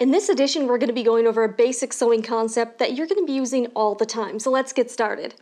In this edition, we're going to be going over a basic sewing concept that you're going to be using all the time, so let's get started.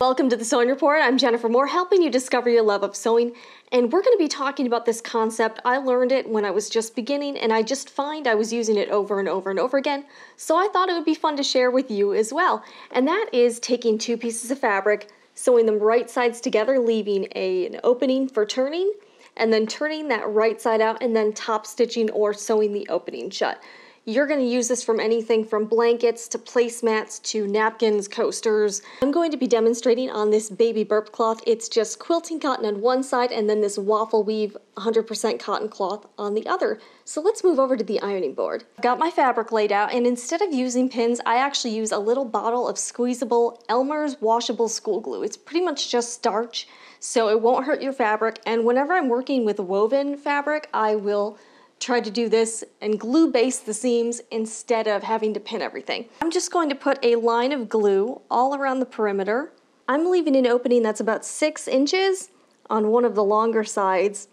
Welcome to the Sewing Report. I'm Jennifer Moore, helping you discover your love of sewing, and we're going to be talking about this concept. I learned it when I was just beginning, and I just find I was using it over and over and over again, so I thought it would be fun to share with you as well, and that is taking two pieces of fabric, sewing them right sides together, leaving an opening for turning, and then turning that right side out, and then top stitching or sewing the opening shut. You're going to use this from anything from blankets to placemats to napkins, coasters. I'm going to be demonstrating on this baby burp cloth. It's just quilting cotton on one side and then this waffle weave 100% cotton cloth on the other. So let's move over to the ironing board. I've got my fabric laid out, and instead of using pins, I actually use a little bottle of squeezable Elmer's washable school glue. It's pretty much just starch, so it won't hurt your fabric. And whenever I'm working with woven fabric, I will try to do this and glue base the seams instead of having to pin everything. I'm just going to put a line of glue all around the perimeter. I'm leaving an opening that's about 6 inches on one of the longer sides,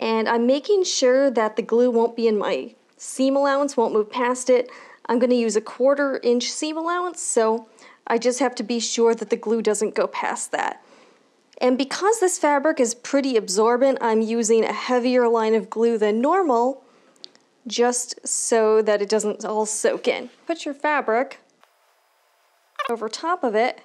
and I'm making sure that the glue won't be in my seam allowance, won't move past it. I'm going to use a 1/4 inch seam allowance, so I just have to be sure that the glue doesn't go past that. And because this fabric is pretty absorbent, I'm using a heavier line of glue than normal, just so that it doesn't all soak in. Put your fabric over top of it,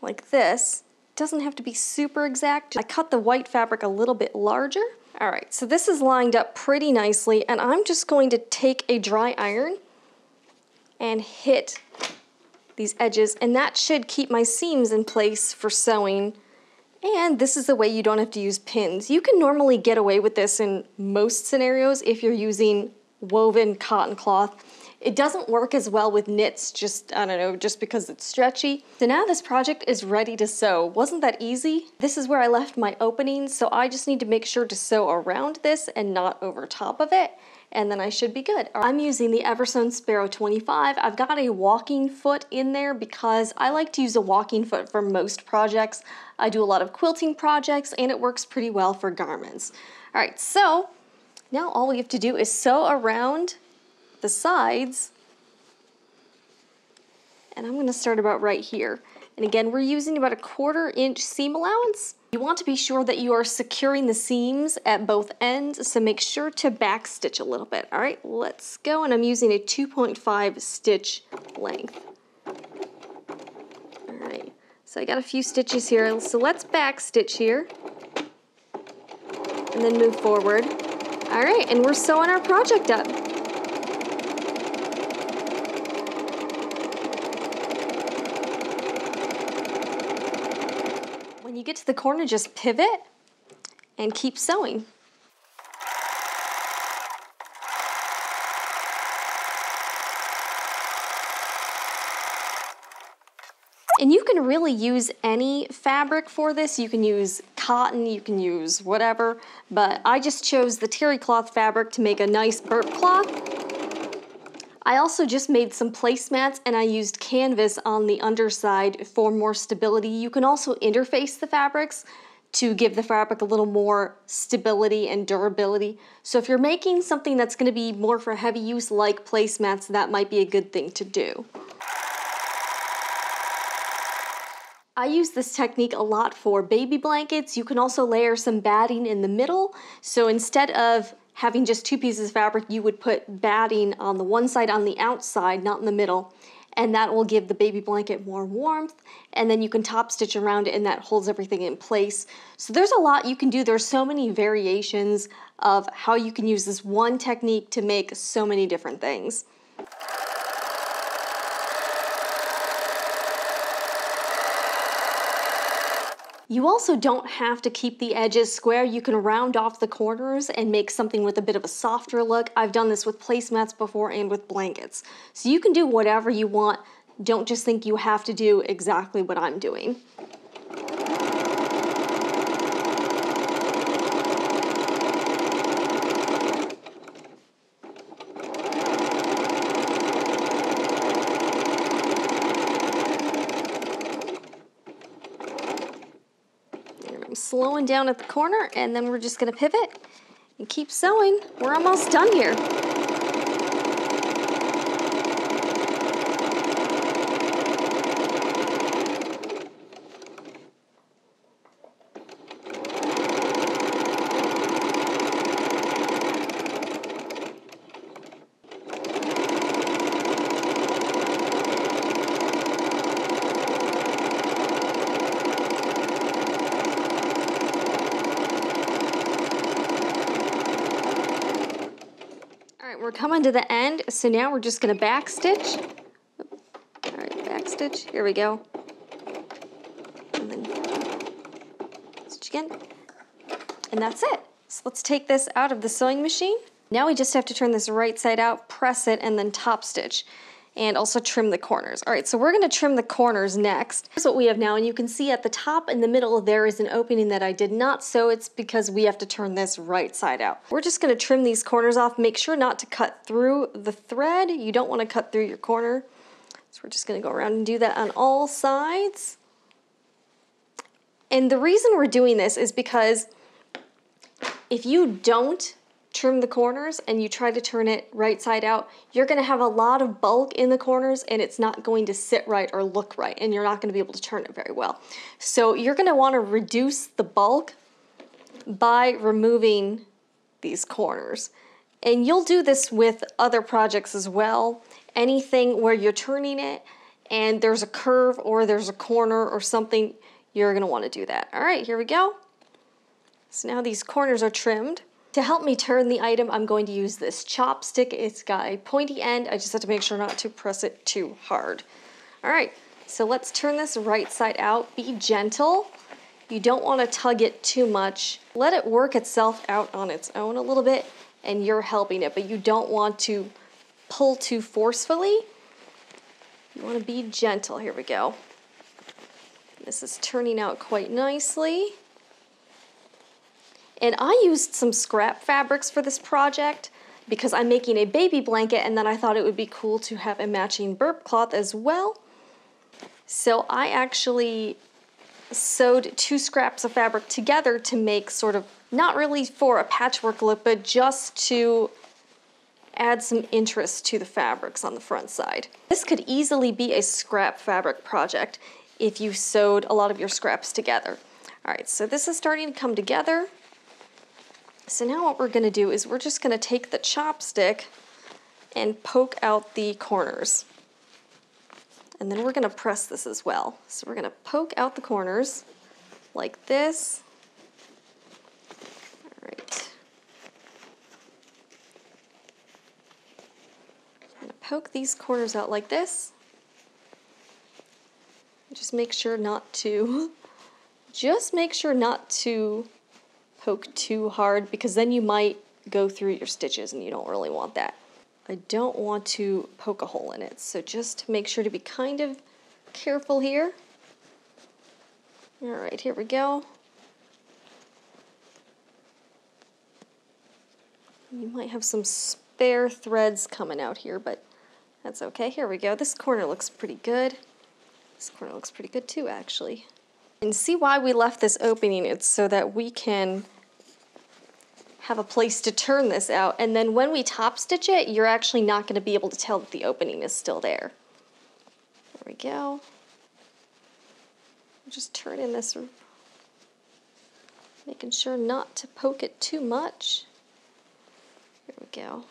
like this. It doesn't have to be super exact. I cut the white fabric a little bit larger. All right, so this is lined up pretty nicely, and I'm just going to take a dry iron and hit these edges, and that should keep my seams in place for sewing. And this is the way you don't have to use pins. You can normally get away with this in most scenarios if you're using woven cotton cloth. It doesn't work as well with knits, just, I don't know, just because it's stretchy. So now this project is ready to sew. Wasn't that easy? This is where I left my opening, so I just need to make sure to sew around this and not over top of it, and then I should be good. I'm using the EverSewn Sparrow 25. I've got a walking foot in there because I like to use a walking foot for most projects. I do a lot of quilting projects, and it works pretty well for garments. All right, so now all we have to do is sew around the sides, and I'm going to start about right here. And again, we're using about a 1/4 inch seam allowance. You want to be sure that you are securing the seams at both ends, so make sure to back stitch a little bit. All right, let's go, and I'm using a 2.5 stitch length. All right, so I got a few stitches here, so let's back stitch here, and then move forward. All right, and we're sewing our project up. Get to the corner, just pivot and keep sewing. And you can really use any fabric for this. You can use cotton, you can use whatever, but I just chose the terry cloth fabric to make a nice burp cloth. I also just made some placemats, and I used canvas on the underside for more stability. You can also interface the fabrics to give the fabric a little more stability and durability. So if you're making something that's going to be more for heavy use like placemats, that might be a good thing to do. I use this technique a lot for baby blankets. You can also layer some batting in the middle. So instead of having just two pieces of fabric, you would put batting on the one side on the outside, not in the middle, and that will give the baby blanket more warmth, and then you can top stitch around it, and that holds everything in place. So there's a lot you can do. There's so many variations of how you can use this one technique to make so many different things. You also don't have to keep the edges square. You can round off the corners and make something with a bit of a softer look. I've done this with placemats before and with blankets. So you can do whatever you want. Don't just think you have to do exactly what I'm doing. Slowing down at the corner, and then we're just going to pivot and keep sewing. We're almost done here. We're coming to the end, so now we're just going to backstitch. All right, backstitch. Here we go. And then stitch again. And that's it. So let's take this out of the sewing machine. Now we just have to turn this right side out, press it, and then top stitch. And also trim the corners. All right, so we're gonna trim the corners next. Here's what we have now, and you can see at the top in the middle there is an opening that I did not sew. It's because we have to turn this right side out. We're just gonna trim these corners off. Make sure not to cut through the thread. You don't wanna cut through your corner. So we're just gonna go around and do that on all sides. And the reason we're doing this is because if you don't trim the corners and you try to turn it right side out, you're going to have a lot of bulk in the corners and it's not going to sit right or look right, and you're not going to be able to turn it very well. So you're going to want to reduce the bulk by removing these corners. And you'll do this with other projects as well. Anything where you're turning it and there's a curve or there's a corner or something, you're going to want to do that. All right, here we go. So now these corners are trimmed. To help me turn the item, I'm going to use this chopstick. It's got a pointy end. I just have to make sure not to press it too hard. All right, so let's turn this right side out. Be gentle. You don't want to tug it too much. Let it work itself out on its own a little bit, and you're helping it, but you don't want to pull too forcefully. You want to be gentle. Here we go. This is turning out quite nicely. And I used some scrap fabrics for this project because I'm making a baby blanket, and then I thought it would be cool to have a matching burp cloth as well. So I actually sewed two scraps of fabric together to make sort of, not really for a patchwork look, but just to add some interest to the fabrics on the front side. This could easily be a scrap fabric project if you sewed a lot of your scraps together. All right, so this is starting to come together. So now what we're gonna do is we're just gonna take the chopstick and poke out the corners. And then we're gonna press this as well. So we're gonna poke out the corners like this. All right. I'm gonna poke these corners out like this. Just make sure not to, poke too hard, because then you might go through your stitches and you don't really want that. I don't want to poke a hole in it, so just make sure to be kind of careful here. All right, here we go. You might have some spare threads coming out here, but that's okay. Here we go. This corner looks pretty good. This corner looks pretty good too, actually. And see why we left this opening? It's so that we can have a place to turn this out, and then when we top stitch it, you're actually not going to be able to tell that the opening is still there. There we go. Just turning this, making sure not to poke it too much. Here we go.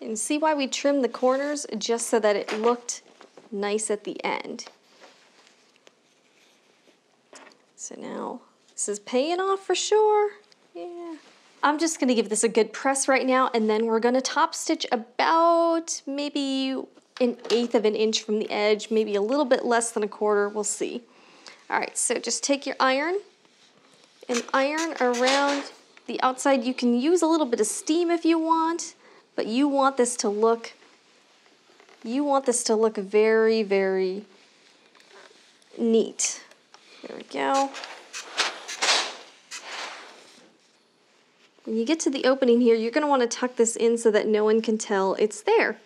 And see why we trimmed the corners? Just so that it looked nice at the end. So now this is paying off for sure. Yeah. I'm just gonna give this a good press right now, and then we're gonna top stitch about maybe 1/8 of an inch from the edge, maybe a little bit less than a quarter, we'll see. All right, so just take your iron and iron around the outside. You can use a little bit of steam if you want, but you want this to look very, very neat. There we go. When you get to the opening here, you're going to want to tuck this in so that no one can tell it's there.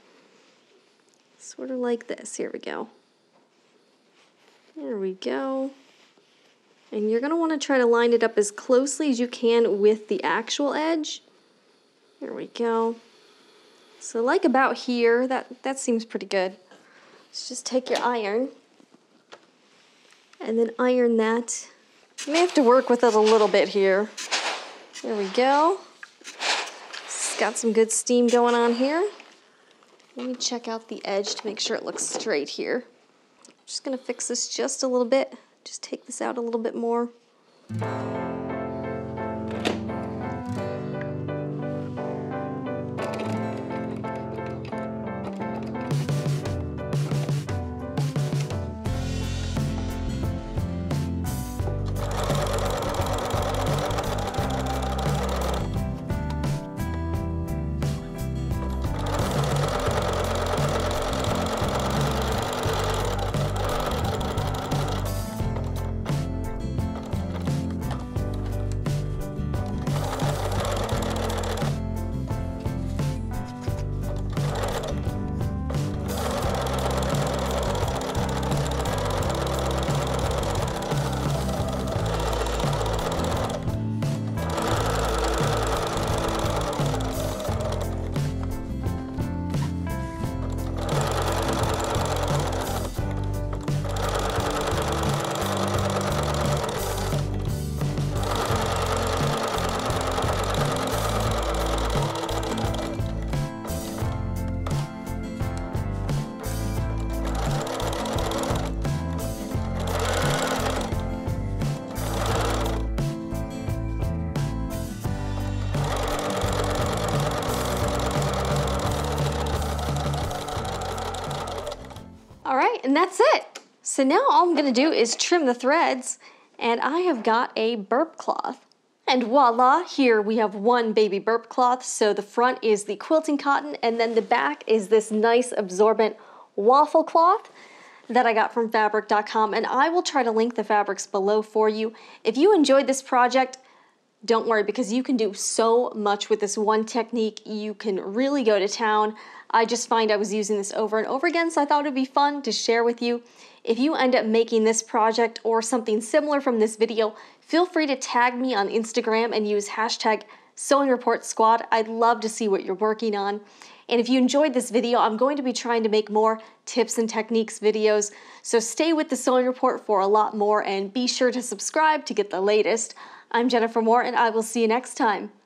Sort of like this. Here we go. There we go. And you're going to want to try to line it up as closely as you can with the actual edge. There we go. So like about here, that seems pretty good. Let's just take your iron and then iron that. You may have to work with it a little bit here. There we go. It's got some good steam going on here. Let me check out the edge to make sure it looks straight here. I'm just gonna fix this just a little bit. Just take this out a little bit more. And that's it. So now all I'm gonna do is trim the threads, and I have got a burp cloth. And voila, here we have one baby burp cloth. So the front is the quilting cotton, and then the back is this nice absorbent waffle cloth that I got from fabric.com, and I will try to link the fabrics below for you. If you enjoyed this project, don't worry, because you can do so much with this one technique. You can really go to town. I just find I was using this over and over again, so I thought it'd be fun to share with you. If you end up making this project or something similar from this video, feel free to tag me on Instagram and use hashtag SewingReportSquad. I'd love to see what you're working on. And if you enjoyed this video, I'm going to be trying to make more tips and techniques videos, so stay with the Sewing Report for a lot more, and be sure to subscribe to get the latest. I'm Jennifer Moore, and I will see you next time.